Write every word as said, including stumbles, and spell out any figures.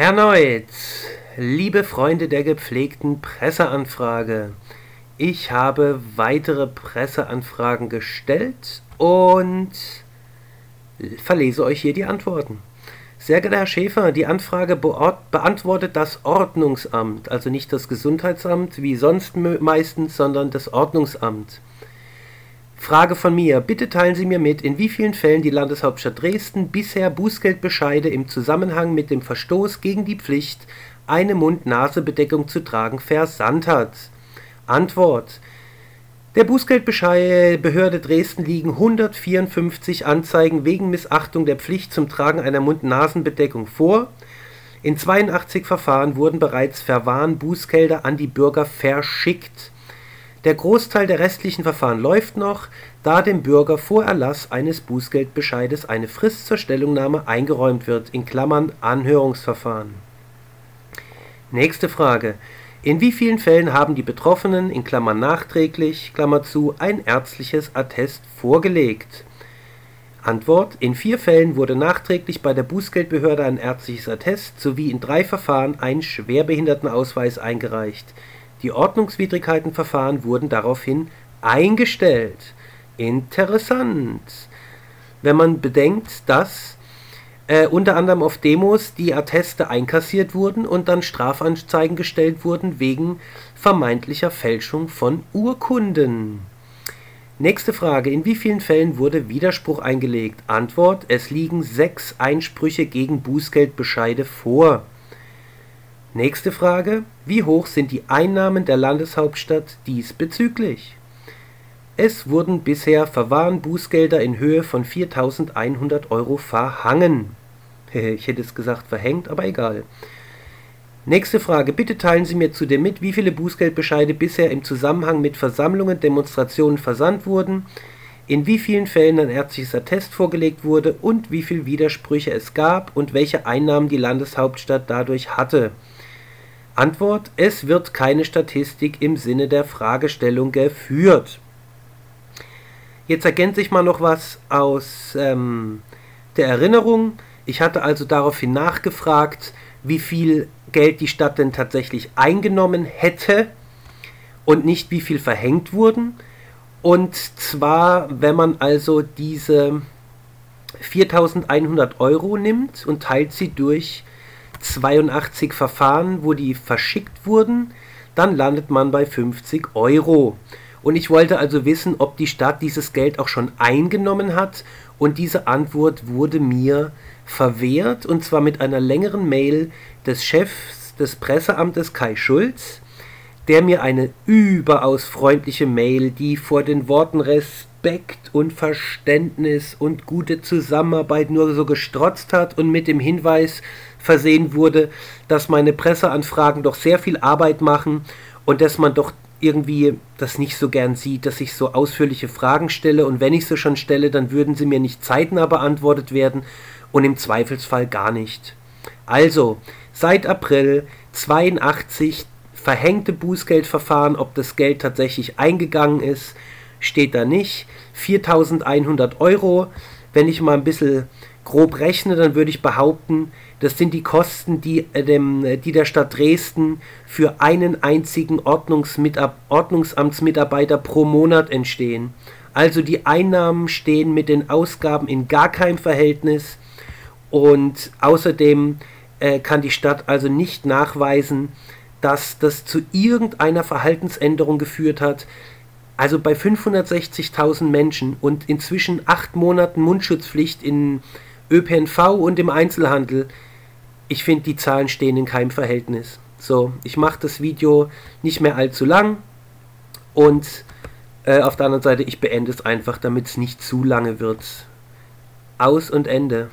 Erneut, liebe Freunde der gepflegten Presseanfrage, ich habe weitere Presseanfragen gestellt und verlese euch hier die Antworten. Sehr geehrter Herr Schäfer, die Anfrage beantwortet das Ordnungsamt, also nicht das Gesundheitsamt wie sonst meistens, sondern das Ordnungsamt. Frage von mir, bitte teilen Sie mir mit, in wie vielen Fällen die Landeshauptstadt Dresden bisher Bußgeldbescheide im Zusammenhang mit dem Verstoß gegen die Pflicht, eine Mund-Nase-Bedeckung zu tragen, versandt hat. Antwort: Der Bußgeldbehörde Dresden liegen hundertvierundfünfzig Anzeigen wegen Missachtung der Pflicht zum Tragen einer Mund-Nasen-Bedeckung vor. In zweiundachtzig Verfahren wurden bereits Verwarn-Bußgelder an die Bürger verschickt. Der Großteil der restlichen Verfahren läuft noch, da dem Bürger vor Erlass eines Bußgeldbescheides eine Frist zur Stellungnahme eingeräumt wird, in Klammern Anhörungsverfahren. Nächste Frage. In wie vielen Fällen haben die Betroffenen, in Klammern nachträglich, Klammer zu, ein ärztliches Attest vorgelegt? Antwort: In vier Fällen wurde nachträglich bei der Bußgeldbehörde ein ärztliches Attest sowie in drei Verfahren ein Schwerbehindertenausweis eingereicht. Die Ordnungswidrigkeitenverfahren wurden daraufhin eingestellt. Interessant, wenn man bedenkt, dass äh, unter anderem auf Demos die Atteste einkassiert wurden und dann Strafanzeigen gestellt wurden wegen vermeintlicher Fälschung von Urkunden. Nächste Frage. In wie vielen Fällen wurde Widerspruch eingelegt? Antwort: Es liegen sechs Einsprüche gegen Bußgeldbescheide vor. Nächste Frage. Wie hoch sind die Einnahmen der Landeshauptstadt diesbezüglich? Es wurden bisher Verwarnbußgelder in Höhe von viertausendeinhundert Euro verhangen. Ich hätte es gesagt verhängt, aber egal. Nächste Frage. Bitte teilen Sie mir zudem mit, wie viele Bußgeldbescheide bisher im Zusammenhang mit Versammlungen, Demonstrationen versandt wurden, in wie vielen Fällen ein ärztliches Attest vorgelegt wurde und wie viele Widersprüche es gab und welche Einnahmen die Landeshauptstadt dadurch hatte. Antwort: Es wird keine Statistik im Sinne der Fragestellung geführt. Jetzt ergänzt sich mal noch was aus ähm, der Erinnerung. Ich hatte also daraufhin nachgefragt, wie viel Geld die Stadt denn tatsächlich eingenommen hätte und nicht wie viel verhängt wurden. Und zwar, wenn man also diese viertausendeinhundert Euro nimmt und teilt sie durch zweiundachtzig Verfahren, wo die verschickt wurden, dann landet man bei fünfzig Euro. Und ich wollte also wissen, ob die Stadt dieses Geld auch schon eingenommen hat. Und diese Antwort wurde mir verwehrt, und zwar mit einer längeren Mail des Chefs des Presseamtes Kai Schulz, der mir eine überaus freundliche Mail, die vor den Worten Respekt und Verständnis und gute Zusammenarbeit nur so gestrotzt hat und mit dem Hinweis versehen wurde, dass meine Presseanfragen doch sehr viel Arbeit machen und dass man doch irgendwie das nicht so gern sieht, dass ich so ausführliche Fragen stelle, und wenn ich sie schon stelle, dann würden sie mir nicht zeitnah beantwortet werden und im Zweifelsfall gar nicht. Also, seit April zweiundachtzig verhängte Bußgeldverfahren, ob das Geld tatsächlich eingegangen ist, steht da nicht. viertausendeinhundert Euro, wenn ich mal ein bisschen grob rechne, dann würde ich behaupten, das sind die Kosten, die, äh, dem, die der Stadt Dresden für einen einzigen Ordnungsmitab- Ordnungsamtsmitarbeiter pro Monat entstehen. Also die Einnahmen stehen mit den Ausgaben in gar keinem Verhältnis, und außerdem äh, kann die Stadt also nicht nachweisen, dass das zu irgendeiner Verhaltensänderung geführt hat. Also bei fünfhundertsechzigtausend Menschen und inzwischen acht Monaten Mundschutzpflicht in Ö P N V und im Einzelhandel, ich finde, die Zahlen stehen in keinem Verhältnis. So, ich mache das Video nicht mehr allzu lang und äh, auf der anderen Seite, ich beende es einfach, damit es nicht zu lange wird. Aus und Ende.